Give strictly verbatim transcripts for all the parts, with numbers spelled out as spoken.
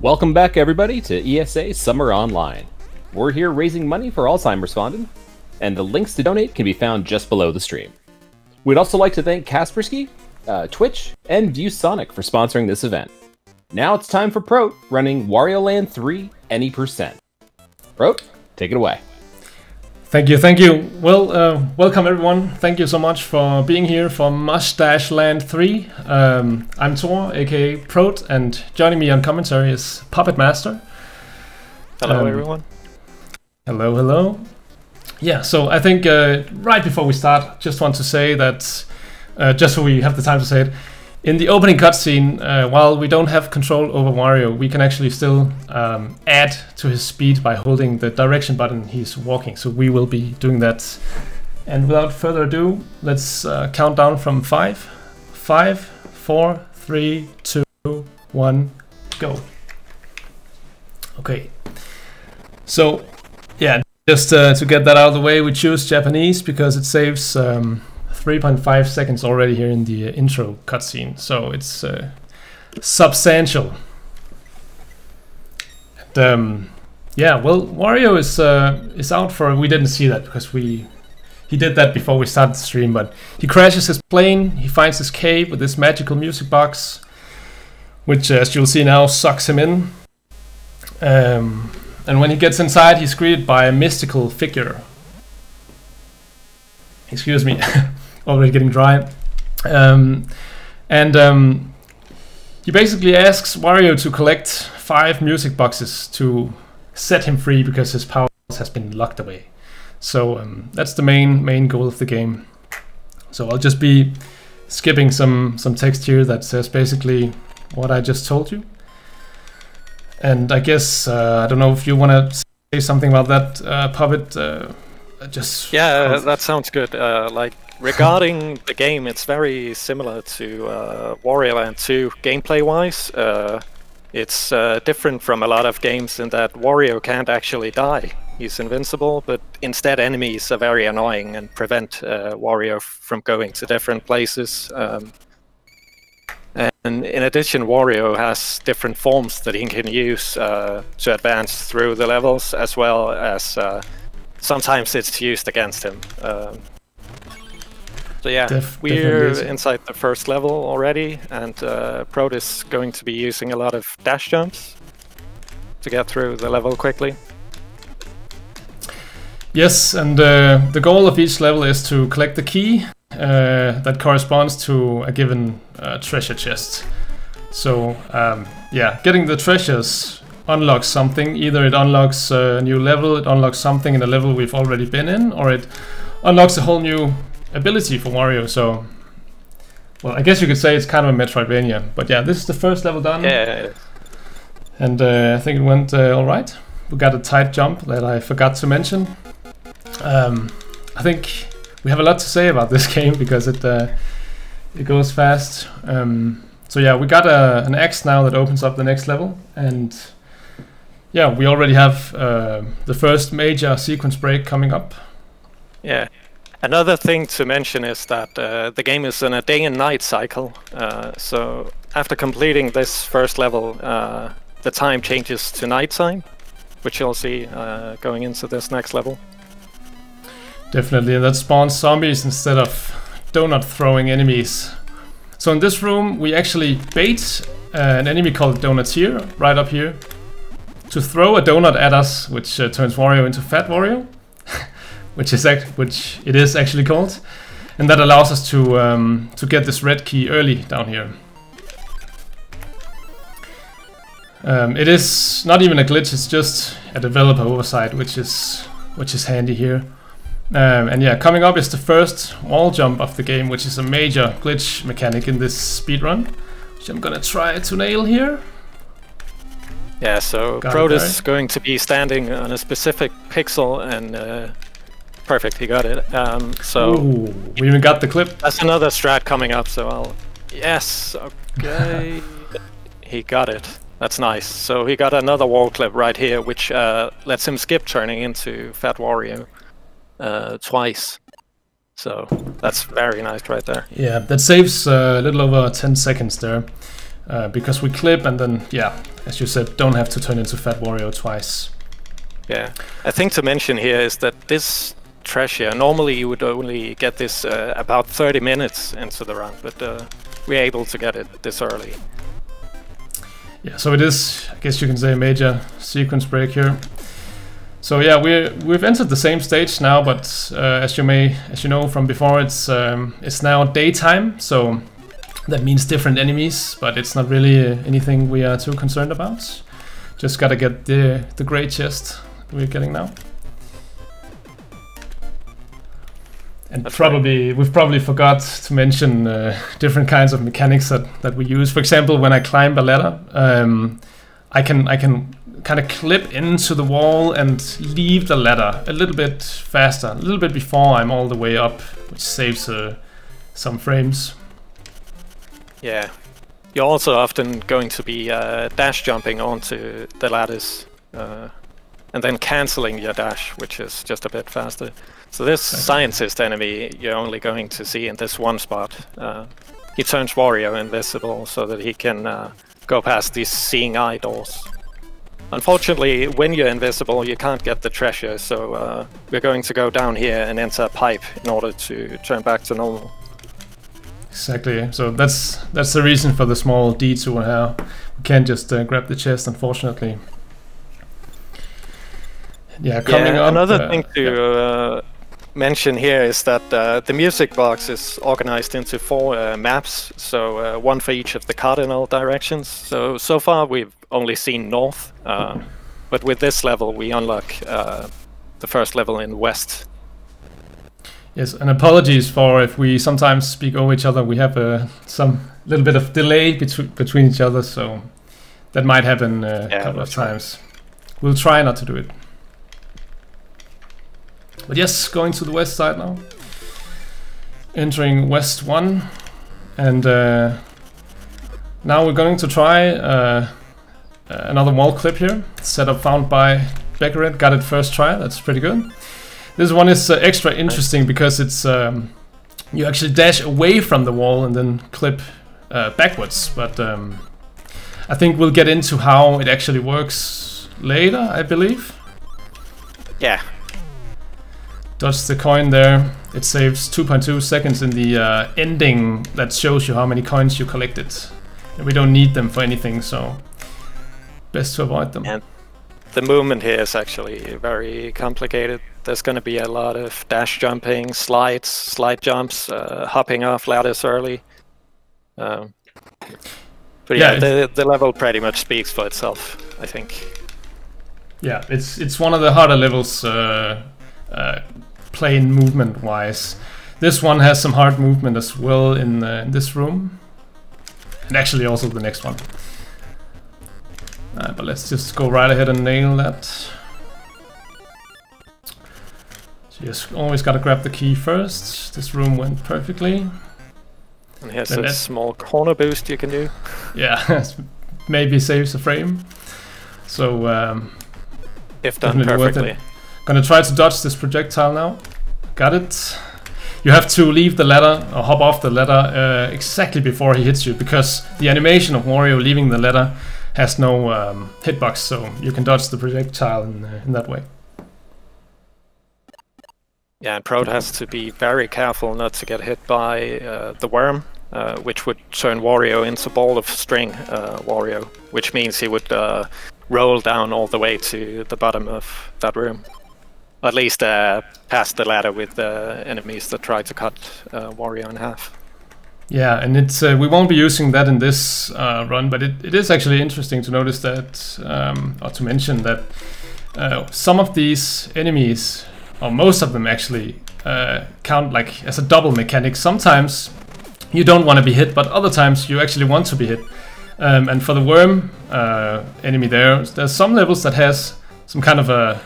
Welcome back, everybody, to E S A Summer Online. We're here raising money for Alzheimer's Foundation, and the links to donate can be found just below the stream. We'd also like to thank Kaspersky, uh, Twitch, and ViewSonic for sponsoring this event. Now it's time for Prot running Wario Land three any percent. Prot, take it away. Thank you, thank you. Well, uh, welcome everyone. Thank you so much for being here for Mustache Land three. Um, I'm Thor, aka Prot, and joining me on commentary is Puppet Master. Hello, um, everyone. Hello, hello. Yeah, so I think uh, right before we start, just want to say that, uh, just so we have the time to say it, in the opening cutscene, uh, while we don't have control over Wario, we can actually still um, add to his speed by holding the direction button he's walking. So we will be doing that. And without further ado, let's uh, count down from five. Five, four, three, two, one, go. Okay. So, yeah, just uh, to get that out of the way, we choose Japanese because it saves um, three point five seconds already here in the uh, intro cutscene, so it's uh, substantial. And, um, yeah, well, Wario is uh, is out for. We didn't see that because we he did that before we started the stream. But he crashes his plane. He finds his cave with this magical music box, which, as you'll see now, sucks him in. Um, and when he gets inside, he's greeted by a mystical figure. Excuse me. Already getting dry. Um, and um, he basically asks Wario to collect five music boxes to set him free because his powers has been locked away. So um, that's the main main goal of the game. So I'll just be skipping some, some text here that says basically what I just told you. And I guess, uh, I don't know if you want to say something about that, uh, Puppet. Uh, just Yeah, that sounds good. Uh, like. Regarding the game, it's very similar to uh, Wario Land two gameplay-wise. Uh, it's uh, different from a lot of games in that Wario can't actually die. He's invincible, but instead enemies are very annoying and prevent uh, Wario from going to different places. Um, and in addition, Wario has different forms that he can use uh, to advance through the levels, as well as uh, sometimes it's used against him. Um, So yeah, Def we're inside the first level already, and uh, Prot is going to be using a lot of dash jumps to get through the level quickly. Yes, and uh, the goal of each level is to collect the key uh, that corresponds to a given uh, treasure chest. So um, yeah, getting the treasures unlocks something. Either it unlocks a new level, it unlocks something in a level we've already been in, or it unlocks a whole new ability for Wario, so well, I guess you could say it's kind of a Metroidvania, but yeah, this is the first level done. Yeah, and uh, I think it went uh, all right. We got a tight jump that I forgot to mention. Um, I think we have a lot to say about this game because it uh, it goes fast. Um, so yeah, we got a, an axe now that opens up the next level, and yeah, we already have uh, the first major sequence break coming up. Yeah. Another thing to mention is that uh, the game is in a day and night cycle, uh, so after completing this first level, uh, the time changes to nighttime, which you'll see uh, going into this next level. Definitely, and that spawns zombies instead of donut throwing enemies. So in this room we actually bait uh, an enemy called Donuteer, right up here, to throw a donut at us, which uh, turns Wario into Fat Wario. Which is act which it is actually called, and that allows us to um, to get this red key early down here. Um, it is not even a glitch; it's just a developer oversight, which is which is handy here. Um, and yeah, coming up is the first wall jump of the game, which is a major glitch mechanic in this speedrun, which I'm gonna try to nail here. Yeah, so Prot is going to be standing on a specific pixel and. Uh, Perfect, he got it. Um, so Ooh, we even got the clip. That's another strat coming up. So I'll. Yes. Okay. He got it. That's nice. So he got another wall clip right here, which uh, lets him skip turning into Fat Wario uh, twice. So that's very nice right there. Yeah, that saves uh, a little over ten seconds there. uh, because we clip and then, yeah, as you said, don't have to turn into Fat Wario twice. Yeah, a thing to mention here is that this trash here, normally you would only get this uh, about thirty minutes into the run, but uh, we're able to get it this early. Yeah, so it is, I guess you can say, a major sequence break here. So yeah, we're, we've entered the same stage now, but uh, as you may, as you know from before, it's um, it's now daytime, so that means different enemies, but it's not really uh, anything we are too concerned about. Just gotta get the the grey chest that we're getting now. And That's probably right. we've probably forgot to mention uh, different kinds of mechanics that that we use. For example, when I climb a ladder, um, I can I can kind of clip into the wall and leave the ladder a little bit faster, a little bit before I'm all the way up, which saves uh, some frames. Yeah, you're also often going to be uh, dash jumping onto the ladders uh, and then cancelling your dash, which is just a bit faster. So this okay. scientist enemy you're only going to see in this one spot. Uh, he turns Wario invisible so that he can uh, go past these seeing eye doors. Unfortunately, when you're invisible, you can't get the treasure, so uh, we're going to go down here and enter a pipe in order to turn back to normal. Exactly, so that's that's the reason for the small detour here. We can't just uh, grab the chest, unfortunately. Yeah, coming yeah, up, another uh, thing to... Yeah. Uh, mention here is that uh, the music box is organized into four uh, maps, so uh, one for each of the cardinal directions. So, so far we've only seen north, uh, but with this level we unlock uh, the first level in west. Yes, and apologies for if we sometimes speak over each other. We have uh, some little bit of delay betw between each other, so that might happen uh, yeah, a couple of times. Right. We'll try not to do it. But yes, going to the west side now, entering West one, and uh, now we're going to try uh, another wall clip here, setup found by Becquered, got it first try, that's pretty good. This one is uh, extra interesting because it's um, you actually dash away from the wall and then clip uh, backwards, but um, I think we'll get into how it actually works later, I believe. Yeah. Dodge the coin there. It saves two point two seconds in the uh, ending that shows you how many coins you collected. And we don't need them for anything, so best to avoid them. And the movement here is actually very complicated. There's going to be a lot of dash jumping, slides, slide jumps, uh, hopping off ladders early. Um, but yeah, yeah the, the level pretty much speaks for itself, I think. Yeah, it's, it's one of the harder levels. Uh, Uh, plain movement wise. This one has some hard movement as well in, uh, in this room. And actually also the next one. Uh, but let's just go right ahead and nail that. So you just always gotta grab the key first. This room went perfectly. And here's a small corner boost you can do. Yeah, maybe saves a frame. So um, if done perfectly. Gonna try to dodge this projectile now. Got it. You have to leave the ladder or hop off the ladder uh, exactly before he hits you, because the animation of Wario leaving the ladder has no um, hitbox, so you can dodge the projectile in, uh, in that way. Yeah, and Prot has to be very careful not to get hit by uh, the worm, uh, which would turn Wario into ball of string uh, Wario, which means he would uh, roll down all the way to the bottom of that room. At least uh, past the ladder with the uh, enemies that try to cut uh, Wario in half. Yeah, and it's uh, we won't be using that in this uh, run, but it, it is actually interesting to notice that, um, or to mention that uh, some of these enemies, or most of them actually, uh, count like as a double mechanic. Sometimes you don't want to be hit, but other times you actually want to be hit. Um, and for the worm uh, enemy there, there's some levels that has some kind of a...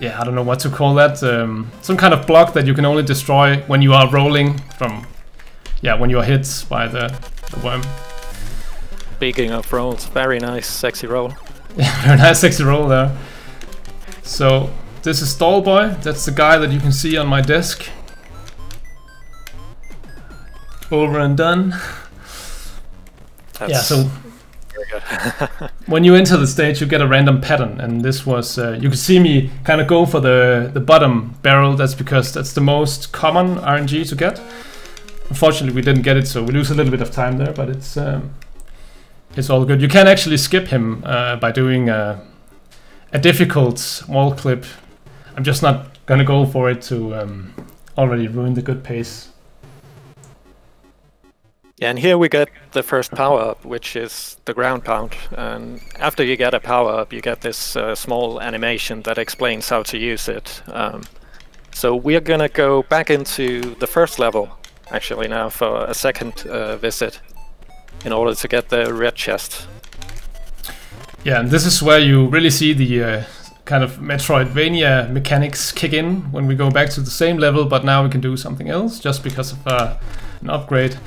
yeah, I don't know what to call that. Um, some kind of block that you can only destroy when you are rolling from... yeah, when you are hit by the, the worm. Speaking of rolls, very nice, sexy roll. Yeah, very nice, sexy roll there. So, this is Stallboy. That's the guy that you can see on my desk. Over and done. That's, yeah, so very good. When you enter the stage, you get a random pattern, and this was uh, you could see me kind of go for the the bottom barrel. That's because that's the most common R N G to get. Unfortunately, we didn't get it, so we lose a little bit of time there, but it's um, it's all good. You can actually skip him uh, by doing a, a difficult wall clip. I'm just not gonna go for it to um, already ruin the good pace. Yeah, and here we get the first power-up, which is the ground pound. And after you get a power-up, you get this uh, small animation that explains how to use it. Um, so we're gonna go back into the first level actually now for a second uh, visit in order to get the red chest. Yeah, and this is where you really see the uh, kind of Metroidvania mechanics kick in when we go back to the same level, but now we can do something else just because of uh, an upgrade.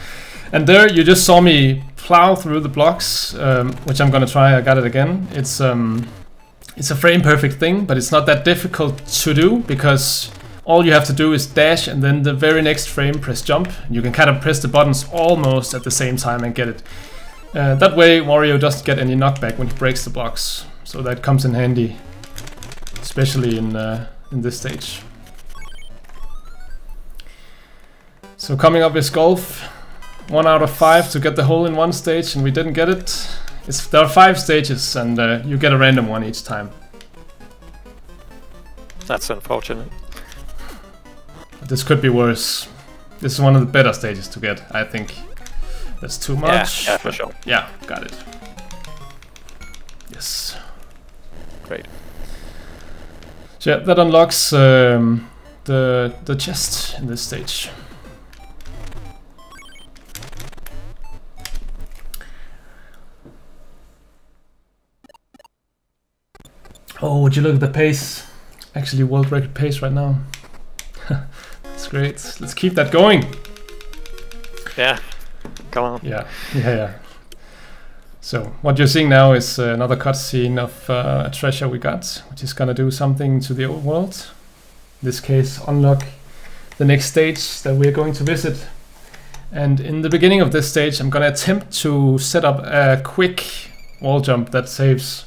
And there you just saw me plow through the blocks, um, which I'm gonna try. I got it again. It's um, it's a frame perfect thing, but it's not that difficult to do because all you have to do is dash and then the very next frame press jump. You can kind of press the buttons almost at the same time and get it. Uh, that way Wario doesn't get any knockback when he breaks the blocks. So that comes in handy, especially in, uh, in this stage. So coming up is golf. One out of five to get the hole in one stage, and we didn't get it. It's, there are five stages and uh, you get a random one each time. That's unfortunate. This could be worse. This is one of the better stages to get, I think. That's too much. Yeah, yeah, for sure. Yeah, got it. Yes. Great. So yeah, that unlocks um, the the chest in this stage. Oh, would you look at the pace? Actually, world record pace right now. That's great. Let's keep that going. Yeah, come on. Yeah, yeah, yeah. So what you're seeing now is uh, another cutscene of uh, a treasure we got, which is gonna do something to the old world. In this case, unlock the next stage that we're going to visit. And in the beginning of this stage, I'm gonna attempt to set up a quick wall jump that saves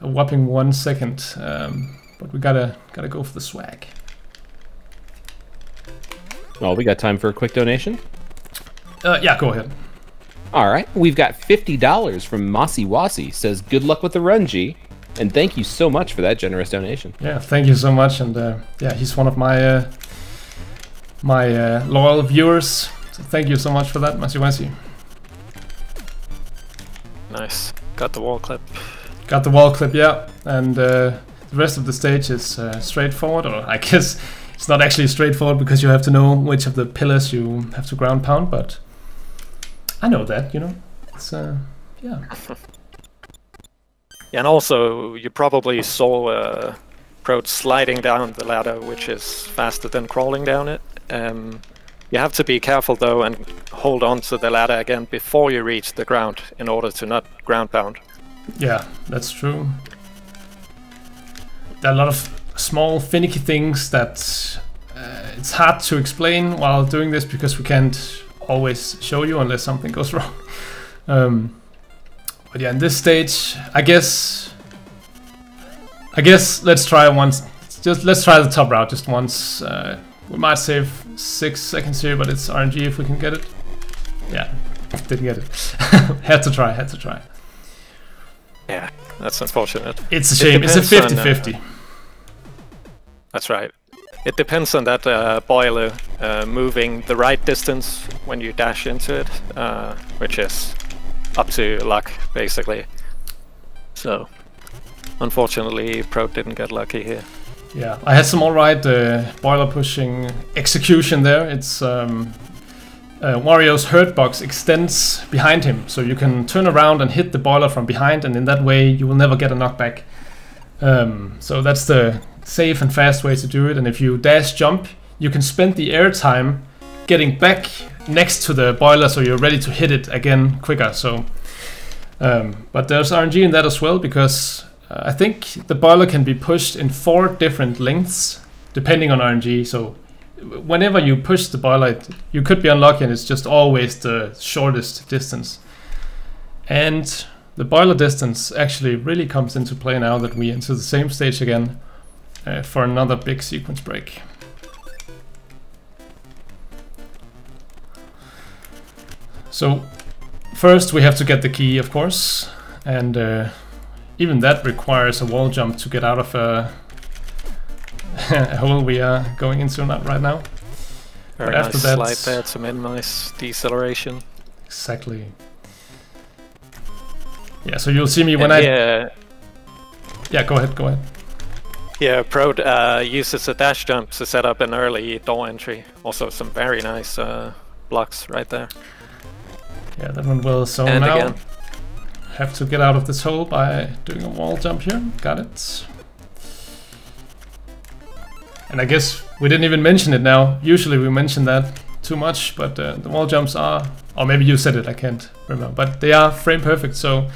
a whopping one second. Um, but we gotta gotta go for the swag. Oh, we got time for a quick donation? Uh, yeah, go ahead. All right, we've got fifty dollars from Mossy Wassy. Says, good luck with the run, G. And thank you so much for that generous donation. Yeah, thank you so much. And uh, yeah, he's one of my uh, my uh, loyal viewers. So thank you so much for that, Mossy Wassy. Nice, got the wall clip. Got the wall clip, yeah. And uh, the rest of the stage is uh, straightforward, or I guess it's not actually straightforward because you have to know which of the pillars you have to ground pound, but I know that, you know. It's uh, yeah. Yeah, and also you probably saw uh, Prot sliding down the ladder, which is faster than crawling down it. Um, you have to be careful though and hold on to the ladder again before you reach the ground in order to not ground pound. Yeah, that's true. There are a lot of small finicky things that uh, it's hard to explain while doing this because we can't always show you unless something goes wrong. Um, but yeah, in this stage, I guess, I guess let's try once. Just let's try the top route just once. Uh, we might save six seconds here, but it's R N G if we can get it. Yeah, didn't get it. had to try. Had to try. Yeah, that's unfortunate. It's a shame. It it's a fifty fifty. That's right. It depends on that uh, boiler uh, moving the right distance when you dash into it, uh, which is up to luck, basically. So, unfortunately, Prot didn't get lucky here. Yeah, I had some alright uh, boiler pushing execution there. It's um, uh, Wario's hurt box extends behind him, so you can turn around and hit the boiler from behind, and in that way you will never get a knockback. Um, so that's the safe and fast way to do it, and if you dash jump, you can spend the air time getting back next to the boiler so you're ready to hit it again quicker. So, um, but there's R N G in that as well, because uh, I think the boiler can be pushed in four different lengths depending on R N G, so whenever you push the boiler, it, you could be unlucky and it's just always the shortest distance. And the boiler distance actually really comes into play now that we enter the same stage again uh, for another big sequence break. So first we have to get the key, of course, and uh, even that requires a wall jump to get out of a, a hole we are going into right now. Very nice after that, slide there to minimize deceleration. Exactly. Yeah, so you'll see me when and I... Yeah, yeah, go ahead, go ahead. Yeah, Prot uh, uses a dash jump to set up an early door entry. Also some very nice uh, blocks right there. Yeah, that one will. So and now again. Have to get out of this hole by doing a wall jump here. Got it. And I guess we didn't even mention it now. Usually we mention that too much, but uh, the wall jumps are... Or maybe you said it, I can't remember. But they are frame perfect, so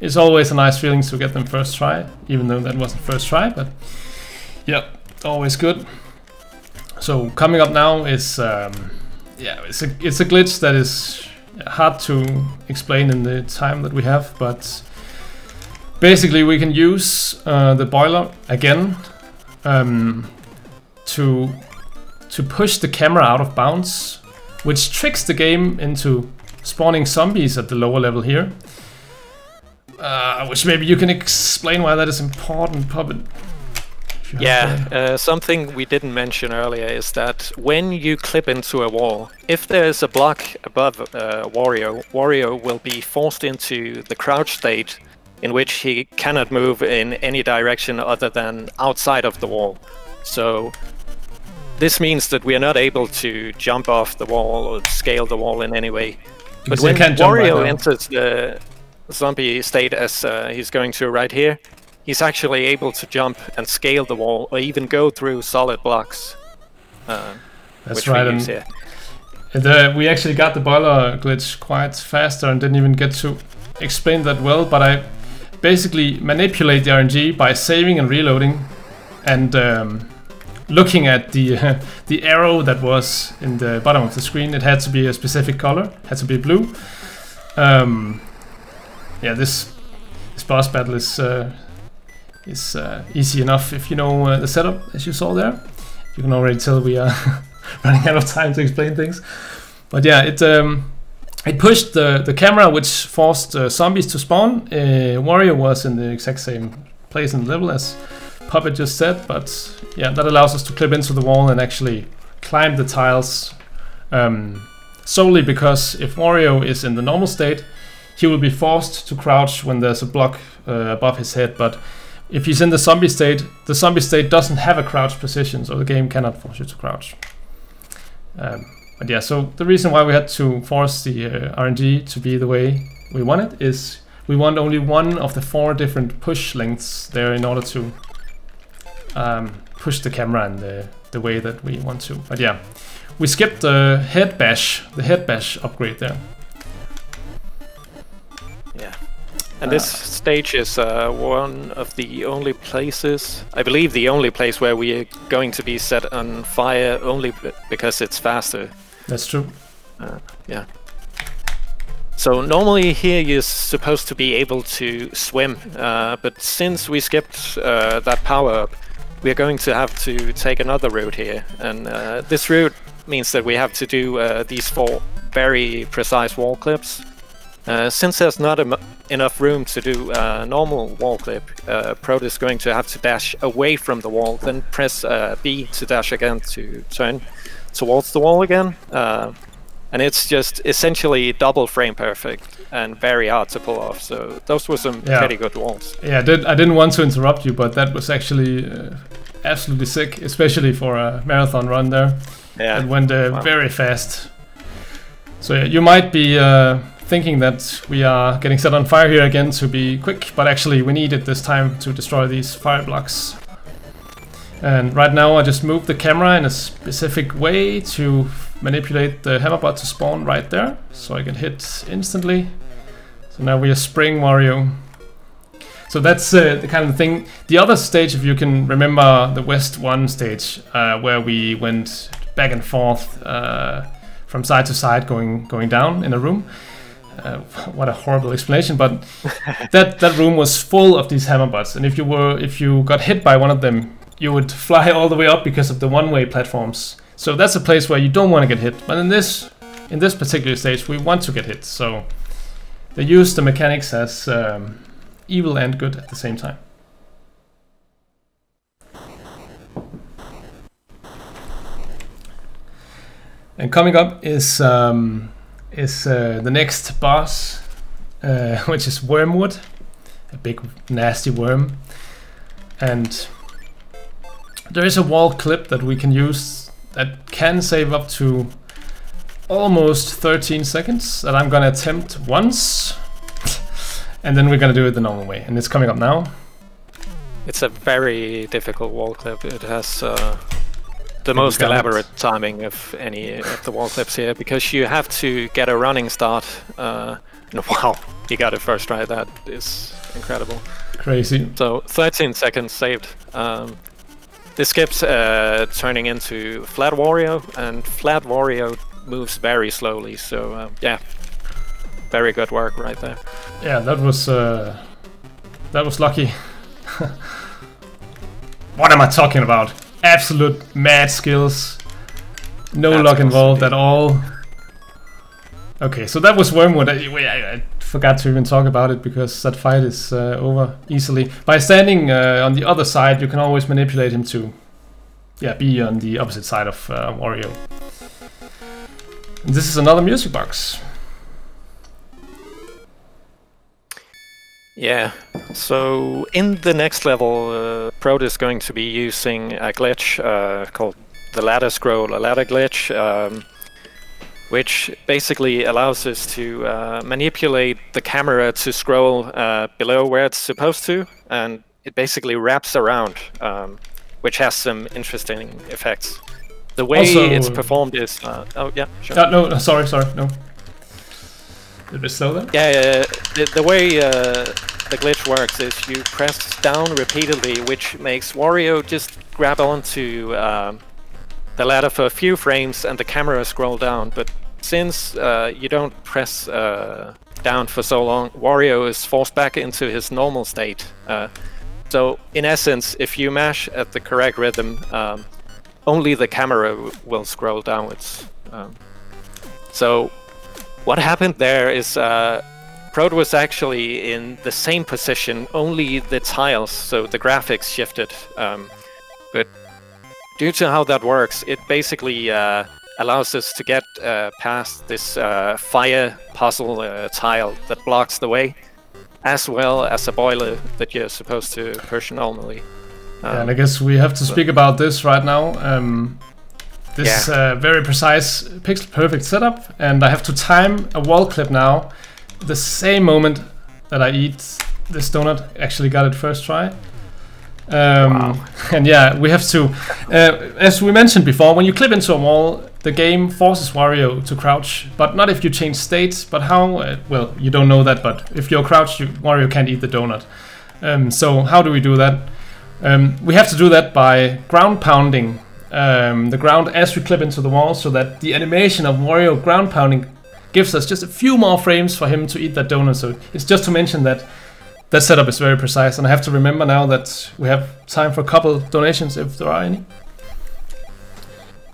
it's always a nice feeling to get them first try, even though that wasn't first try, but yeah, always good. So coming up now is... Um, yeah, it's a, it's a glitch that is... hard to explain in the time that we have, but basically we can use uh, the boiler again um, to to push the camera out of bounds, which tricks the game into spawning zombies at the lower level here. Uh, which maybe you can explain why that is important, Puppet. Yeah, uh, something we didn't mention earlier is that when you clip into a wall, if there's a block above uh, Wario, Wario will be forced into the crouch state in which he cannot move in any direction other than outside of the wall. So this means that we are not able to jump off the wall or scale the wall in any way. But when Wario enters the zombie state, as uh, he's going to right here, he's actually able to jump and scale the wall, or even go through solid blocks. Uh, That's right. We, use here. And, uh, we actually got the boiler glitch quite faster and didn't even get to explain that well, but I basically manipulate the R N G by saving and reloading and um, looking at the, uh, the arrow that was in the bottom of the screen. It had to be a specific color, had to be blue. Um, yeah, this, this boss battle is... Uh, It's uh, easy enough if you know uh, the setup, as you saw there. You can already tell we are running out of time to explain things. But yeah, it um, it pushed the, the camera, which forced uh, zombies to spawn. Uh, Wario was in the exact same place and level as Puppet just said. But yeah, that allows us to clip into the wall and actually climb the tiles. Um, solely because if Wario is in the normal state, he will be forced to crouch when there's a block uh, above his head. But if he's in the zombie state, the zombie state doesn't have a crouch position, so the game cannot force you to crouch. Um, but yeah, so the reason why we had to force the uh, R N G to be the way we want it is we want only one of the four different push lengths there in order to um, push the camera in the, the way that we want to. But yeah, we skipped the head bash, the head bash upgrade there. Yeah. And this stage is uh, one of the only places, I believe the only place where we are going to be set on fire only b because it's faster. That's true. Uh, yeah. So normally here you're supposed to be able to swim, uh, but since we skipped uh, that power-up, we're going to have to take another route here. And uh, this route means that we have to do uh, these four very precise wall clips. Uh, since there's not em enough room to do a uh, normal wall clip, uh, Prot is going to have to dash away from the wall, then press uh, B to dash again to turn towards the wall again. Uh, and it's just essentially double frame perfect and very hard to pull off, so those were some yeah. pretty good walls. Yeah, I, did, I didn't want to interrupt you, but that was actually uh, absolutely sick, especially for a marathon run there. Yeah. It went uh, wow. very fast. So yeah, you might be... Uh, thinking that we are getting set on fire here again to be quick, but actually we need it this time to destroy these fire blocks. And right now I just moved the camera in a specific way to manipulate the hammerbot to spawn right there, so I can hit instantly. So now we are spraying Wario. So that's uh, the kind of thing. The other stage, if you can remember the West one stage, uh, where we went back and forth uh, from side to side going, going down in a room. Uh, what a horrible explanation, but that that room was full of these hammerbots, and if you were if you got hit by one of them, you would fly all the way up because of the one-way platforms. So that's a place where you don't want to get hit. But in this in this particular stage, we want to get hit. So they use the mechanics as um, evil and good at the same time. And coming up is. Um, is uh, the next boss, uh, which is Wormwood, a big nasty worm. And there is a wall clip that we can use that can save up to almost thirteen seconds that I'm gonna attempt once, and then we're gonna do it the normal way, and it's coming up now. It's a very difficult wall clip. It has uh... the most elaborate timing of any of the wall clips here, because you have to get a running start. Uh, and wow, you got it first try. That is incredible. Crazy. So thirteen seconds saved. Um, this skips uh, turning into Fat Wario, and Fat Wario moves very slowly. So uh, yeah, very good work right there. Yeah, that was uh, that was lucky. What am I talking about? Absolute mad skills. No That's luck involved at all. Okay, so that was Wormwood. I, I, I forgot to even talk about it because that fight is uh, over easily. By standing uh, on the other side, you can always manipulate him to yeah, be on the opposite side of uh, Wario. And this is another music box. Yeah, so in the next level, uh, Prot is going to be using a glitch uh, called the ladder scroll, a ladder glitch, um, which basically allows us to uh, manipulate the camera to scroll uh, below where it's supposed to, and it basically wraps around, um, which has some interesting effects. The way also, it's performed is... Uh, oh, yeah, sure. Uh, no, sorry, sorry, no. A bit slow then? Yeah, yeah. The, the way uh, the glitch works is you press down repeatedly, which makes Wario just grab onto uh, the ladder for a few frames and the camera scroll down. But since uh, you don't press uh, down for so long, Wario is forced back into his normal state. Uh, so in essence, if you mash at the correct rhythm, um, only the camera w will scroll downwards. Um, so. What happened there is uh, Prot was actually in the same position, only the tiles, so the graphics shifted. Um, but due to how that works, it basically uh, allows us to get uh, past this uh, fire puzzle uh, tile that blocks the way, as well as a boiler that you're supposed to push normally. Um, yeah, and I guess we have to speak about this right now. Um... This yeah. uh, very precise, pixel-perfect setup, and I have to time a wall clip now. The same moment that I eat this donut, actually got it first try. Um, wow. And yeah, we have to, uh, as we mentioned before, when you clip into a wall, the game forces Wario to crouch, but not if you change states, but how, uh, well, you don't know that, but if you're crouched, you, Wario can't eat the donut. Um, so how do we do that? Um, we have to do that by ground pounding. Um, the ground as we clip into the wall, so that the animation of Wario ground pounding gives us just a few more frames for him to eat that donut. So it's just to mention that that setup is very precise, and I have to remember now that we have time for a couple donations if there are any.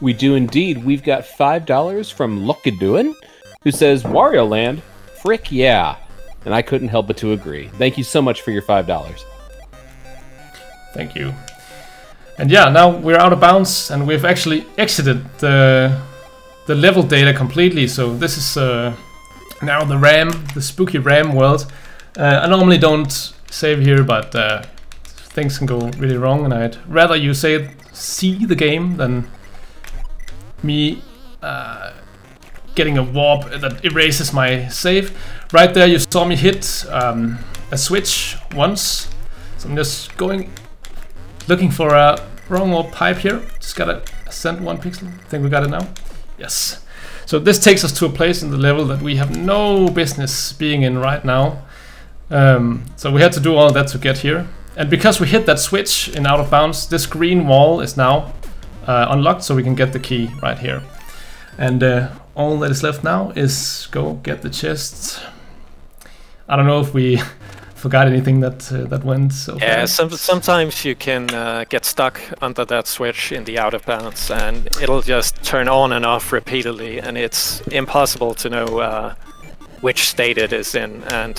We do indeed. We've got five dollars from Lukaduin, who says, Wario Land, frick yeah. And I couldn't help but to agree. Thank you so much for your five dollars. Thank you. And yeah, now we're out of bounds, and we've actually exited the the level data completely. So this is uh, now the RAM, the spooky RAM world. Uh, I normally don't save here, but uh, things can go really wrong, and I'd rather you say see the game than me uh, getting a warp that erases my save. Right there, you saw me hit um, a switch once, so I'm just going. Looking for a wrong old pipe here. Just gotta send one pixel. I think we got it now. Yes. So this takes us to a place in the level that we have no business being in right now. Um, so we had to do all that to get here. And because we hit that switch in out of bounds, this green wall is now uh, unlocked, so we can get the key right here. And uh, all that is left now is go get the chest. I don't know if we forgot anything that uh, that went so far. Yeah, some, sometimes you can uh, get stuck under that switch in the outer bounds, and it'll just turn on and off repeatedly, and it's impossible to know uh, which state it is in. And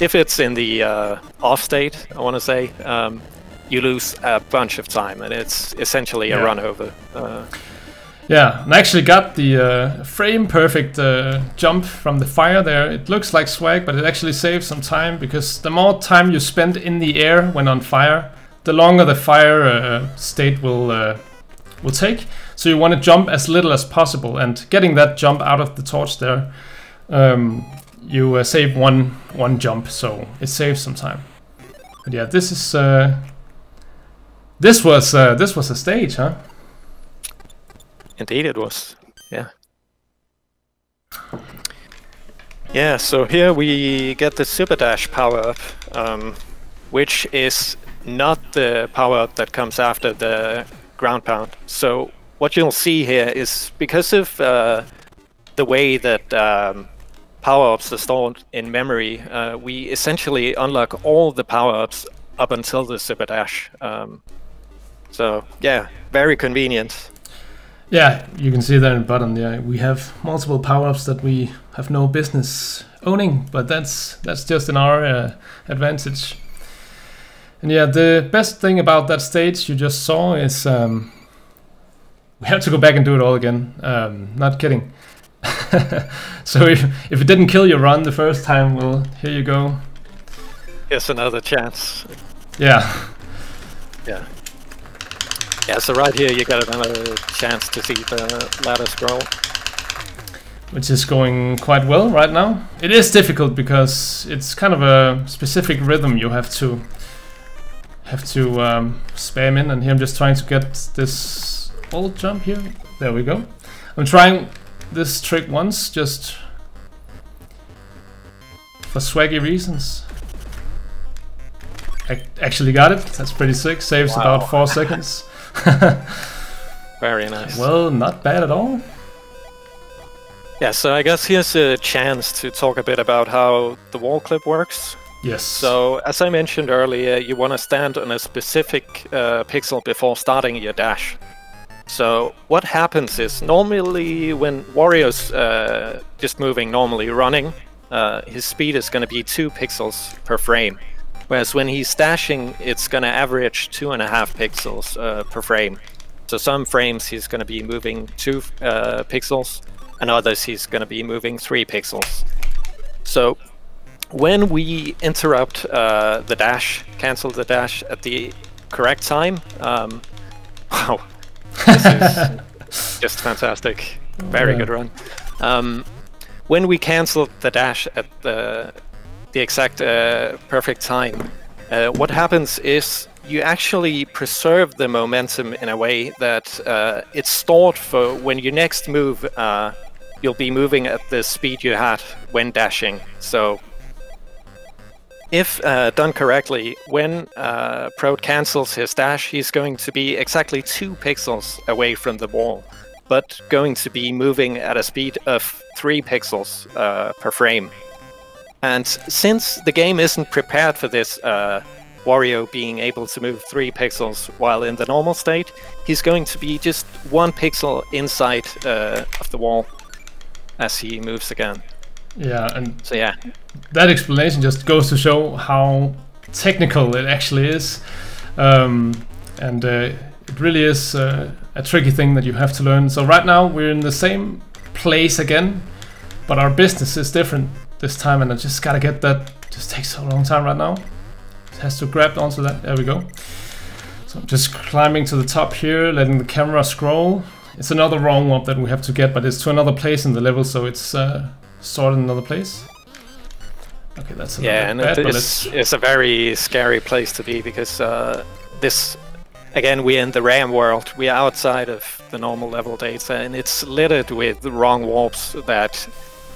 if it's in the uh, off state, I want to say, um, you lose a bunch of time, and it's essentially a yeah. run over. Uh, Yeah, and I actually got the uh, frame-perfect uh, jump from the fire there. It looks like swag, but it actually saves some time, because the more time you spend in the air when on fire, the longer the fire uh, state will, uh, will take. So you want to jump as little as possible, and getting that jump out of the torch there, um, you uh, save one, one jump, so it saves some time. But yeah, this is... Uh, this was uh, this was a stage, huh? Indeed it was, yeah. Yeah, so here we get the Super Dash power-up, um, which is not the power-up that comes after the ground pound. So what you'll see here is, because of uh, the way that um, power-ups are stored in memory, uh, we essentially unlock all the power-ups up until the Super Dash. Um, so yeah, very convenient. Yeah, you can see that in the bottom. Yeah, we have multiple power-ups that we have no business owning, but that's that's just in our uh, advantage. And yeah, the best thing about that stage you just saw is um, we have to go back and do it all again. Um, not kidding. So if if it didn't kill your run the first time, well, here you go. Here's another chance. Yeah. Yeah. Yeah, so right here you got another chance to see the ladder scroll. Which is going quite well right now. It is difficult because it's kind of a specific rhythm you have to have to um, spam in. And here I'm just trying to get this old jump here. There we go. I'm trying this trick once, just for swaggy reasons. I actually got it. That's pretty sick. Saves wow. about four seconds. Very nice. Well, not bad at all. Yeah, so I guess here's a chance to talk a bit about how the wall clip works. Yes. So, as I mentioned earlier, you want to stand on a specific uh, pixel before starting your dash. So, what happens is, normally when Wario's uh, just moving normally, running, uh, his speed is going to be two pixels per frame. Whereas when he's dashing, it's going to average two and a half pixels uh, per frame. So some frames he's going to be moving two uh, pixels, and others he's going to be moving three pixels. So when we interrupt uh, the dash, cancel the dash at the correct time, um, wow, this is just fantastic. Very yeah. good run. Um, when we cancel the dash at the the exact uh, perfect time, uh, what happens is you actually preserve the momentum in a way that uh, it's stored for when you next move. Uh, you'll be moving at the speed you had when dashing. So if uh, done correctly, when uh, Prot cancels his dash, he's going to be exactly two pixels away from the wall, but going to be moving at a speed of three pixels uh, per frame. And since the game isn't prepared for this, uh, Wario being able to move three pixels while in the normal state, he's going to be just one pixel inside uh, of the wall as he moves again. Yeah, and so yeah, that explanation just goes to show how technical it actually is, um, and uh, it really is uh, a tricky thing that you have to learn. So right now we're in the same place again, but our business is different this time, and I just gotta get that. It just takes a long time right now. It has to grab onto that. There we go. So I'm just climbing to the top here, letting the camera scroll. It's another wrong up that we have to get, but it's to another place in the level, so it's uh, stored in another place. Okay, that's a yeah, and bad, it's, it's, it's a very scary place to be, because uh, this again, we're in the RAM world. We're outside of the normal level data, and it's littered with wrong warps that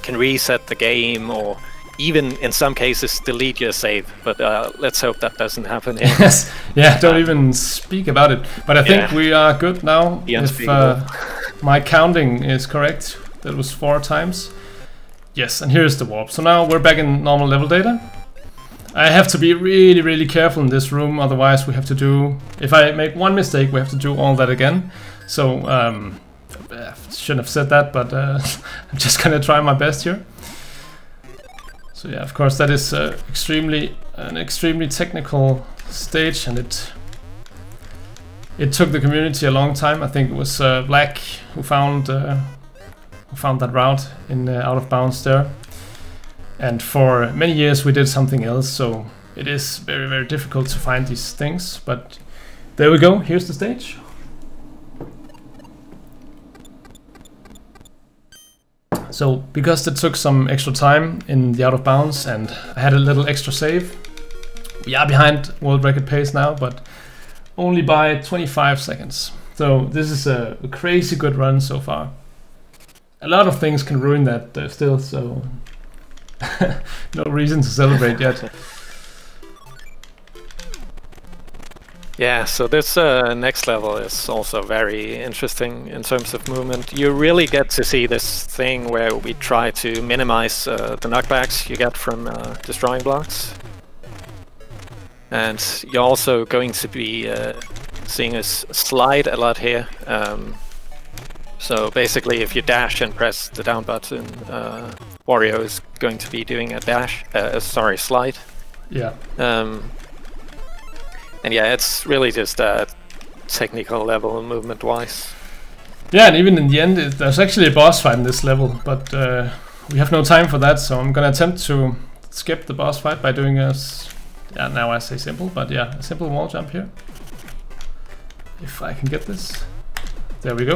can reset the game, or even in some cases delete your save. But uh, let's hope that doesn't happen. Yes, yeah, don't um, even speak about it. But I think yeah. we are good now. If uh, my counting is correct, that was four times. Yes, and here's the warp. So now we're back in normal level data. I have to be really, really careful in this room, otherwise we have to do... If I make one mistake, we have to do all that again. So, um... I shouldn't have said that, but uh, I'm just gonna try my best here. So yeah, of course that is uh, extremely an extremely technical stage, and it it took the community a long time. I think it was uh, Black who found uh, who found that route in uh, Out of Bounds there. And for many years we did something else, so it is very, very difficult to find these things. But there we go. Here's the stage. So, because it took some extra time in the Out of Bounds and I had a little extra save, we are behind world record pace now, but only by twenty-five seconds. So this is a crazy good run so far. A lot of things can ruin that uh, still, so no reason to celebrate yet. Yeah, so this uh, next level is also very interesting in terms of movement. You really get to see this thing where we try to minimize uh, the knockbacks you get from uh, destroying blocks. And you're also going to be uh, seeing us slide a lot here. Um, so basically if you dash and press the down button, uh, Wario is going to be doing a dash, uh, sorry, slide. Yeah. Um, And yeah, it's really just a technical level movement-wise. Yeah, and even in the end, it, there's actually a boss fight in this level, but uh, we have no time for that, so I'm gonna attempt to skip the boss fight by doing a... Yeah, now I say simple, but yeah, a simple wall jump here. If I can get this. There we go.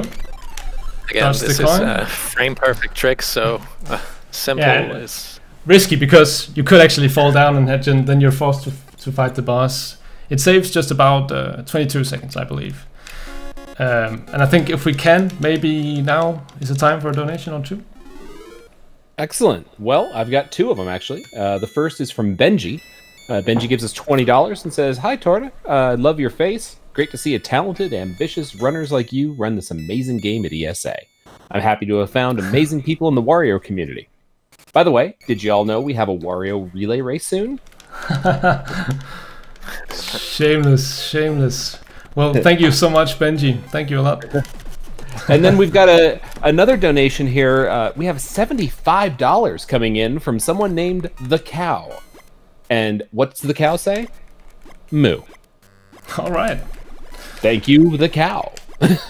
Again, Dodge this is a frame-perfect trick, so uh, simple yeah, is... Risky, because you could actually fall down and, and then you're forced to, to fight the boss. It saves just about uh, twenty-two seconds, I believe. Um, and I think if we can, maybe now is the time for a donation or two. Excellent. Well, I've got two of them, actually. Uh, the first is from Benji. Uh, Benji gives us twenty dollars and says, "Hi, Torta. Uh, love your face. Great to see a talented, ambitious runners like you run this amazing game at E S A. I'm happy to have found amazing people in the Wario community. By the way, did you all know we have a Wario relay race soon?" Shameless, shameless. Well, thank you so much, Benji. Thank you a lot. And then we've got a another donation here. Uh, we have seventy-five dollars coming in from someone named The Cow. And what's The Cow say? Moo. All right. Thank you, The Cow.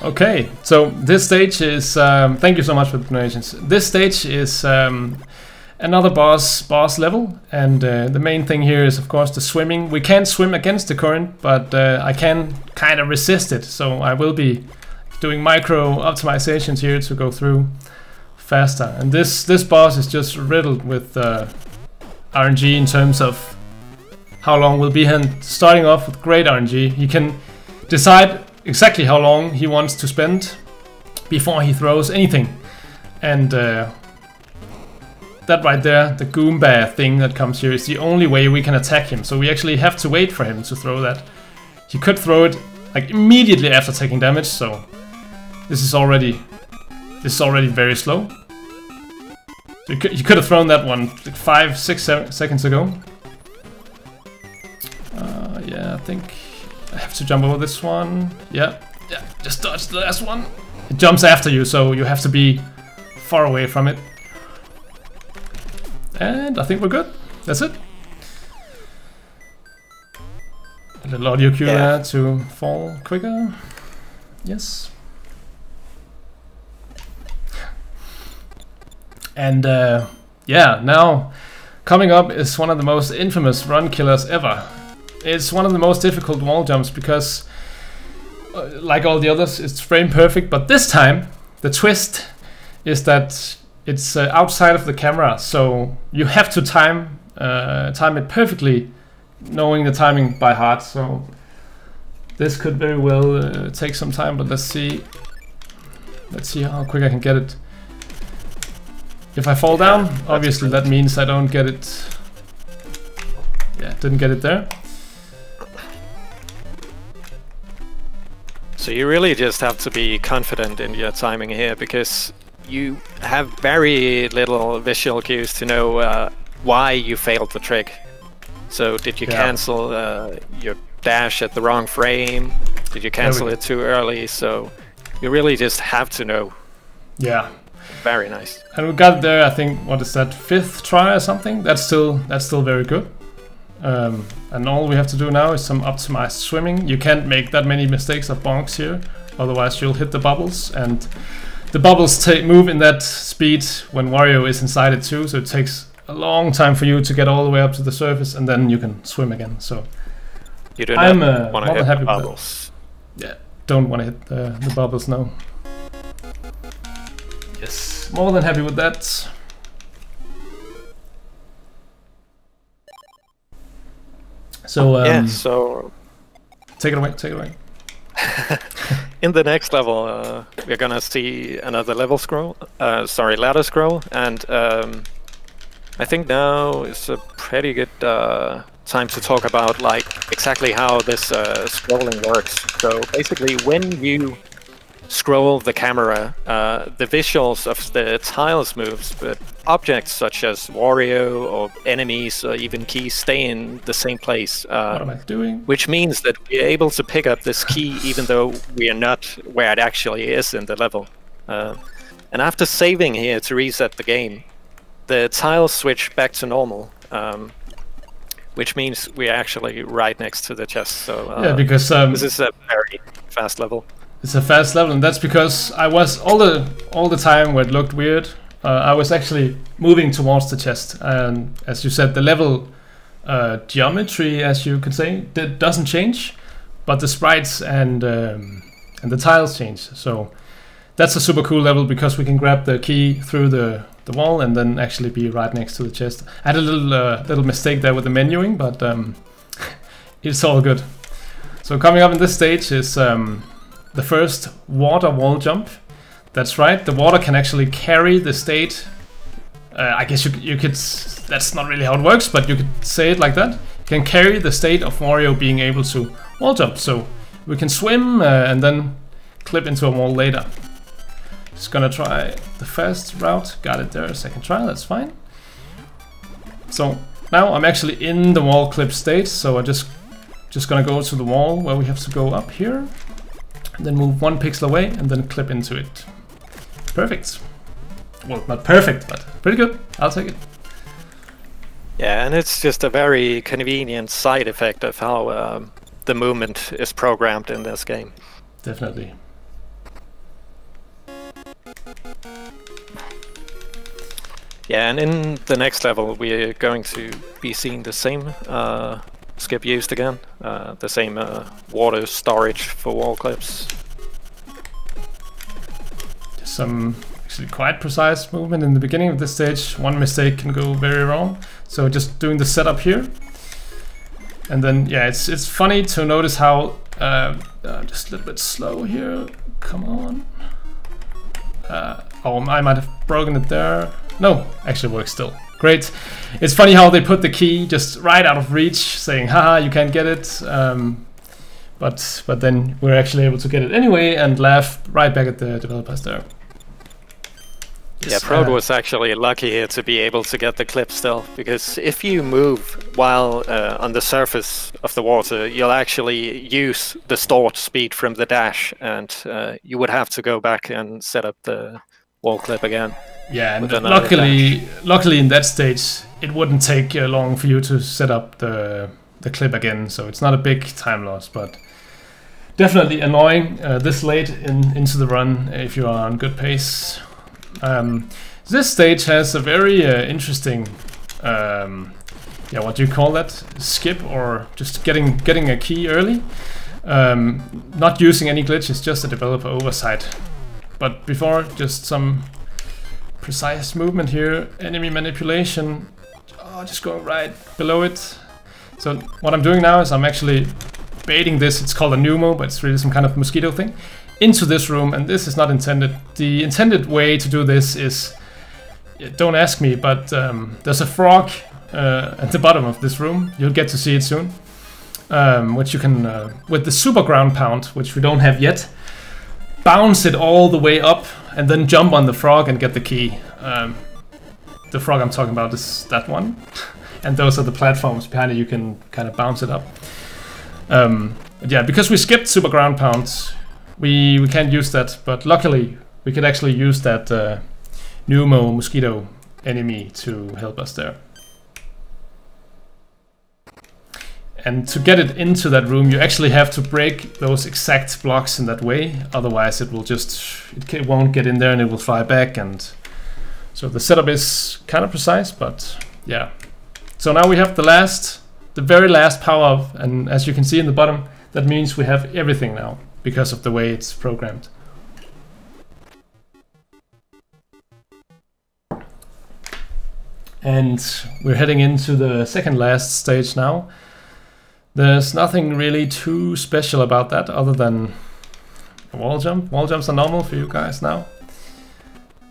Okay, so this stage is... Um, thank you so much for the donations. This stage is... Um, Another boss boss level, and uh, the main thing here is of course the swimming. We can't swim against the current, but uh, I can kind of resist it, so I will be doing micro optimizations here to go through faster. And this this boss is just riddled with uh, R N G in terms of how long we'll be, and starting off with great R N G. He can decide exactly how long he wants to spend before he throws anything, and uh, that right there, the Goomba thing that comes here, is the only way we can attack him. So we actually have to wait for him to throw that. He could throw it like immediately after taking damage, so this is already this is already very slow. So you, could, you could have thrown that one like five, six, seven seconds ago. Uh, yeah, I think I have to jump over this one. Yeah, yeah, just dodge the last one. It jumps after you, so you have to be far away from it. And I think we're good. That's it. A little audio cue yeah. there to fall quicker. Yes. And uh, yeah, now coming up is one of the most infamous run killers ever. It's one of the most difficult wall jumps because, uh, like all the others, it's frame perfect. But this time, the twist is that it's uh, outside of the camera, so you have to time uh, time it perfectly, knowing the timing by heart. So this could very well uh, take some time, but let's see. Let's see how quick I can get it. If I fall down, obviously that means I don't get it. Yeah, didn't get it there. So you really just have to be confident in your timing here, because you have very little visual cues to know uh, why you failed the trick. So did you yeah. cancel uh, your dash at the wrong frame? Did you cancel it too early? So you really just have to know. Yeah. Very nice. And we got there, I think, what is that, fifth try or something? That's still that's still very good. Um, and all we have to do now is some optimized swimming. You can't make that many mistakes of bonks here, otherwise you'll hit the bubbles. And the bubbles take move in that speed when Wario is inside it too, so it takes a long time for you to get all the way up to the surface, and then you can swim again. So you do I'm not uh, want to hit happy the bubbles. Yeah, don't want to hit the, the bubbles, no. Yes. More than happy with that. So um, yeah, so take it away, take it away. In the next level, uh, we're gonna see another level scroll. Uh, sorry, ladder scroll, and um, I think now is a pretty good uh, time to talk about like exactly how this uh, scrolling works. So basically, when you scroll the camera, uh, the visuals of the tiles moves, but objects such as Wario or enemies or even keys stay in the same place. Uh, what am I doing? Which means that we're able to pick up this key even though we are not where it actually is in the level. Uh, and after saving here to reset the game, the tiles switch back to normal. Um, which means we're actually right next to the chest. So uh, yeah, because um, this is a very fast level. It's a fast level, and that's because I was all the all the time where it looked weird. Uh, I was actually moving towards the chest, and as you said, the level uh, geometry, as you could say, that doesn't change, but the sprites and um, and the tiles change. So that's a super cool level because we can grab the key through the the wall and then actually be right next to the chest. I had a little uh, little mistake there with the menuing, but um, it's all good. So coming up in this stage is. Um, The first water wall jump. That's right, the water can actually carry the stage. Uh, I guess you, you could, that's not really how it works, but you could say it like that. Can carry the state of Wario being able to wall jump. So we can swim uh, and then clip into a wall later. Just gonna try the first route. Got it there, second try, that's fine. So now I'm actually in the wall clip state. So I just, just gonna go to the wall where we have to go up here. Then move one pixel away and then clip into it. Perfect. Well, not perfect, but pretty good. I'll take it. Yeah, and it's just a very convenient side effect of how um, the movement is programmed in this game. Definitely. Yeah, and in the next level we're going to be seeing the same uh, skip used again, uh, the same uh, water storage for wall clips. Some actually quite precise movement in the beginning of this stage. One mistake can go very wrong. So just doing the setup here, and then yeah, it's it's funny to notice how uh, uh, just a little bit slow here. Come on. Uh, oh, I might have broken it there. No, actually works still. Great. It's funny how they put the key just right out of reach, saying, haha, you can't get it. Um, but but then we're actually able to get it anyway and laugh right back at the developers there. Yeah, yes, Prot uh, was actually lucky here to be able to get the clip still, because if you move while uh, on the surface of the water, you'll actually use the stored speed from the dash, and uh, you would have to go back and set up the wall clip again. Yeah, and luckily, dash. luckily in that stage, it wouldn't take uh, long for you to set up the the clip again, so it's not a big time loss, but definitely annoying uh, this late in into the run if you are on good pace. Um, this stage has a very uh, interesting, um, yeah, what do you call that? Skip or just getting getting a key early, um, not using any glitches, just a developer oversight. But before, just some precise movement here, enemy manipulation, oh, just going right below it. So what I'm doing now is I'm actually baiting this, it's called a pneumo, but it's really some kind of mosquito thing, into this room, and this is not intended. The intended way to do this is, don't ask me, but um, there's a frog uh, at the bottom of this room, you'll get to see it soon, um, which you can, uh, with the super ground pound, which we don't have yet, bounce it all the way up and then jump on the frog and get the key. Um, the frog I'm talking about is that one. And those are the platforms behind it. You can kind of bounce it up. Um, yeah, because we skipped Super Ground Pounds, we, we can't use that. But luckily, we could actually use that uh, Pneumo Mosquito enemy to help us there. And to get it into that room, you actually have to break those exact blocks in that way. Otherwise, it will just, it won't get in there and it will fly back. And so the setup is kind of precise, but yeah. So now we have the last, the very last power-up, and as you can see in the bottom, that means we have everything now because of the way it's programmed. And we're heading into the second last stage now. There's nothing really too special about that other than a wall jump. Wall jumps are normal for you guys now.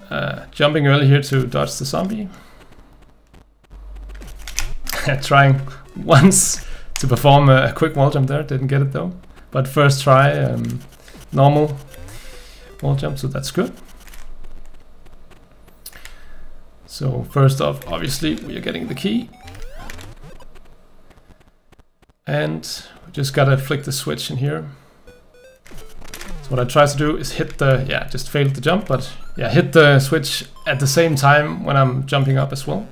Uh, jumping early here to dodge the zombie. Trying once to perform a quick wall jump there, didn't get it though. But first try, um, normal wall jump, so that's good. So first off, obviously, we are getting the key. And we just gotta flick the switch in here. So what I try to do is hit the, yeah, just failed the jump, but yeah, hit the switch at the same time when I'm jumping up as well.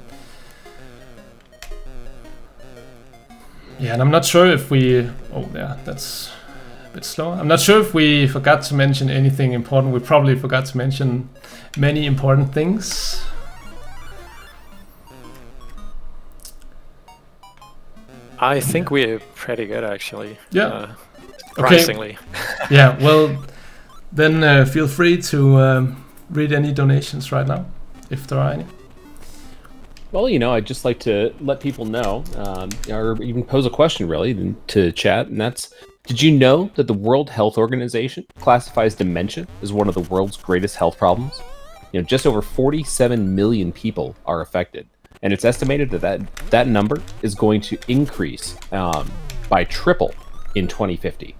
Yeah, and I'm not sure if we, oh yeah, that's a bit slow. I'm not sure if we forgot to mention anything important. We probably forgot to mention many important things. I think we're pretty good, actually. Yeah. Uh, surprisingly. Okay. Yeah. Well, then uh, feel free to um, read any donations right now, if there are any. Well, you know, I'd just like to let people know, um, or even pose a question, really, to chat, and that's: did you know that the World Health Organization classifies dementia as one of the world's greatest health problems? You know, just over forty-seven million people are affected. And it's estimated that, that that number is going to increase um, by triple in twenty fifty.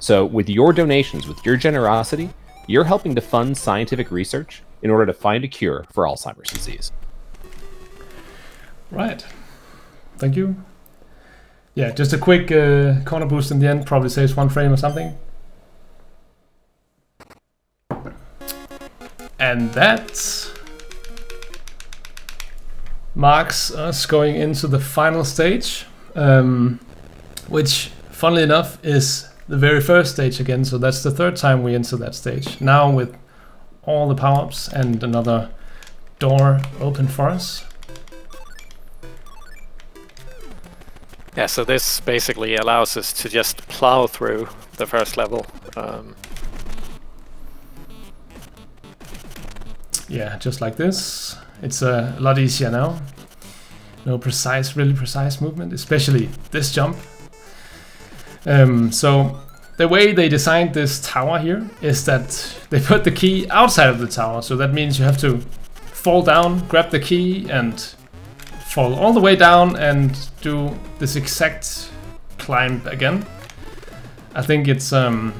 So with your donations, with your generosity, you're helping to fund scientific research in order to find a cure for Alzheimer's disease. Right. Thank you. Yeah, just a quick uh, corner boost in the end, probably saves one frame or something. And that's... marks us going into the final stage, um, which, funnily enough, is the very first stage again. So that's the third time we enter that stage. Now with all the power-ups and another door open for us. Yeah, so this basically allows us to just plow through the first level. Um. Yeah, just like this. It's uh, a lot easier now. No precise, really precise movement, especially this jump. Um, so the way they designed this tower here is that they put the key outside of the tower. So that means you have to fall down, grab the key, and fall all the way down and do this exact climb again. I think it's um,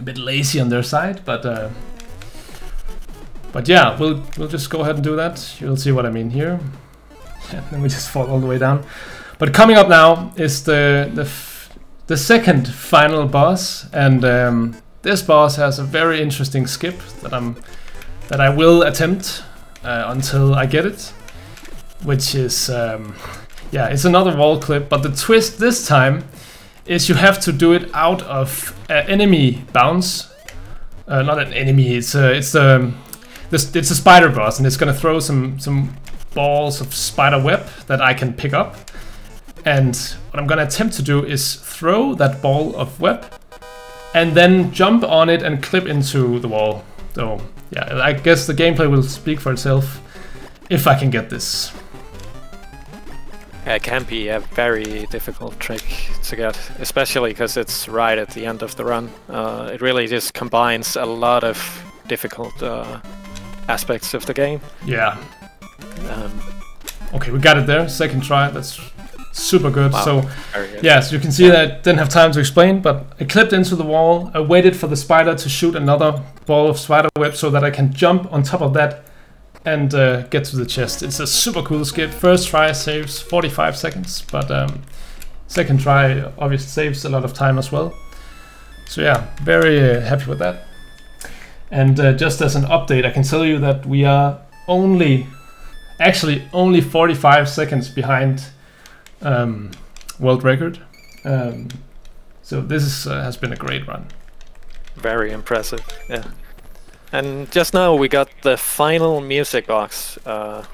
a bit lazy on their side, but... Uh, But yeah, we'll we'll just go ahead and do that. You'll see what I mean here. And then we just fall all the way down. But coming up now is the the f the second final boss, and um, this boss has a very interesting skip that I'm that I will attempt uh, until I get it, which is um, yeah, it's another wall clip. But the twist this time is you have to do it out of an enemy bounce, uh, not an enemy. It's uh, it's the um, This, it's a spider boss, and it's gonna throw some some balls of spider web that I can pick up. And what I'm gonna attempt to do is throw that ball of web, and then jump on it and clip into the wall. So yeah, I guess the gameplay will speak for itself if I can get this. Yeah, it can be a very difficult trick to get, especially because it's right at the end of the run. Uh, it really just combines a lot of difficult. Uh, aspects of the game. Yeah. Um, okay, we got it there. Second try. That's super good. Wow. So yes, yeah, so you can see yeah. that I didn't have time to explain, but I clipped into the wall. I waited for the spider to shoot another ball of spider web so that I can jump on top of that and uh, get to the chest. It's a super cool skip. First try saves forty-five seconds, but um, second try obviously saves a lot of time as well. So yeah, very uh, happy with that. And uh, just as an update, I can tell you that we are only, actually only forty-five seconds behind um, world record. Um, so this is, uh, has been a great run. Very impressive, yeah. And just now we got the final music box, uh,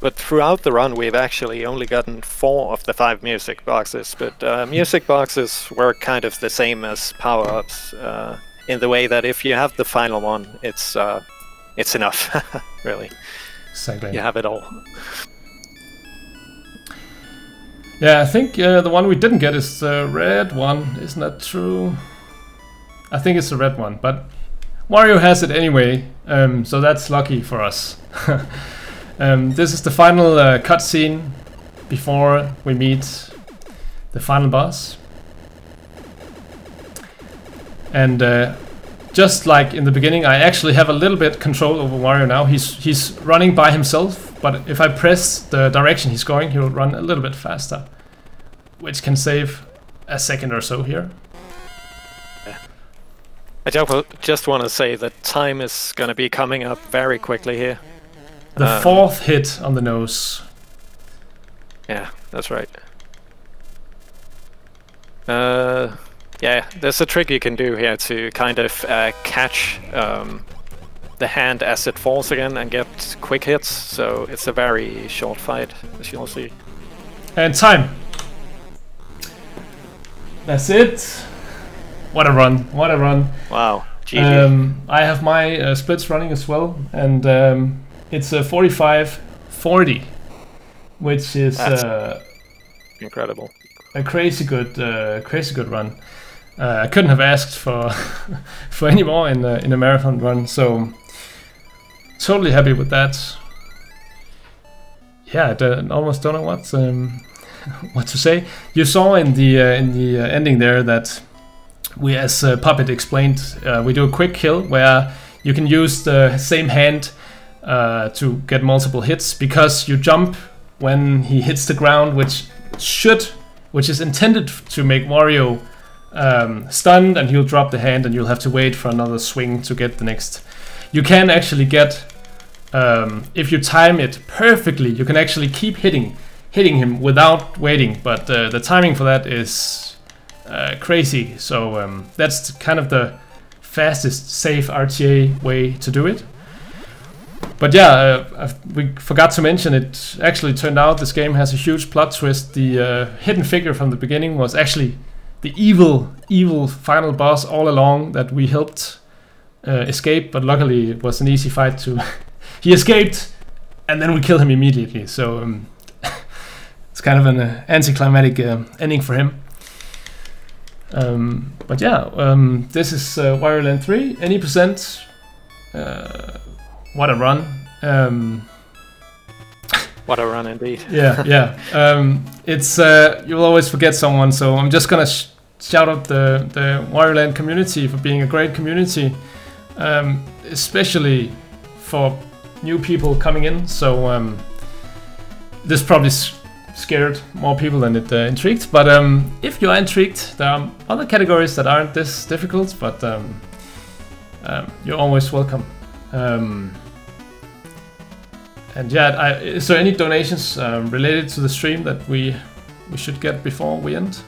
but throughout the run we've actually only gotten four of the five music boxes, but uh, music boxes were kind of the same as power-ups uh, in the way that if you have the final one, it's uh, it's enough, really. Exactly. You have it all. Yeah, I think uh, the one we didn't get is the red one, isn't that true? I think it's the red one, but Wario has it anyway, um, so that's lucky for us. um, this is the final uh, cutscene before we meet the final boss. And uh, just like in the beginning, I actually have a little bit control over Wario now. He's, he's running by himself, but if I press the direction he's going, he'll run a little bit faster, which can save a second or so here. I just want to say that time is going to be coming up very quickly here. The um, fourth hit on the nose. Yeah, that's right. Uh, yeah, there's a trick you can do here to kind of uh, catch um, the hand as it falls again and get quick hits. So it's a very short fight, as you'll see. And time. That's it. What a run, what a run. Wow, G G. Um, I have my uh, splits running as well, and um, it's a forty-five forty, which is uh, incredible. A crazy good uh, crazy good run. Uh, I couldn't have asked for for any more in, uh, in a marathon run, so totally happy with that. Yeah, I almost don't know what, um, what to say. You saw in the, uh, in the uh, ending there that we, as uh, Puppet explained, uh, we do a quick kill where you can use the same hand uh, to get multiple hits, because you jump when he hits the ground, which should, which is intended to make Wario um, stunned, and he'll drop the hand and you'll have to wait for another swing to get the next. You can actually get, um, if you time it perfectly, you can actually keep hitting, hitting him without waiting, but uh, the timing for that is Uh, crazy, so um, that's kind of the fastest, safe R T A way to do it. But yeah, uh, we forgot to mention, it actually turned out this game has a huge plot twist. The uh, hidden figure from the beginning was actually the evil, evil final boss all along that we helped uh, escape, but luckily it was an easy fight to... He escaped, and then we killed him immediately, so um, it's kind of an uh, anticlimactic uh, ending for him. Um, but yeah, um, this is uh, Wario Land three, any percent, uh, what a run. Um, what a run indeed. Yeah, yeah. Um, it's, uh, you'll always forget someone, so I'm just gonna sh shout out the, the Wario Land community for being a great community, um, especially for new people coming in, so um, this probably scared more people than it uh, intrigued, but um, if you are intrigued, there are other categories that aren't this difficult, but um, um, you're always welcome. Um, and yeah, I, is there any donations um, related to the stream that we we should get before we end?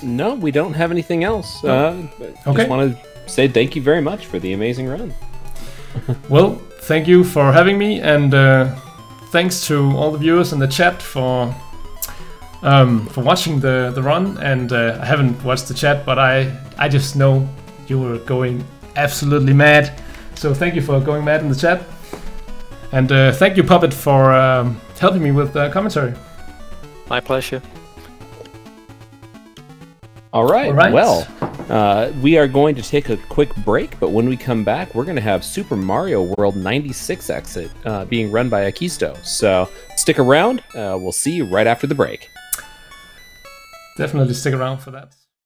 No, we don't have anything else. Uh, okay. Just want to say thank you very much for the amazing run. Well, thank you for having me, and Uh, thanks to all the viewers in the chat for um, for watching the, the run, and uh, I haven't watched the chat, but I, I just know you were going absolutely mad, so thank you for going mad in the chat, and uh, thank you Puppet for um, helping me with the commentary. My pleasure. Alright, all right. Well, Uh, we are going to take a quick break, but when we come back, we're going to have Super Mario World ninety-six exit uh, being run by Akisto. So stick around. Uh, we'll see you right after the break. Definitely stick around for that.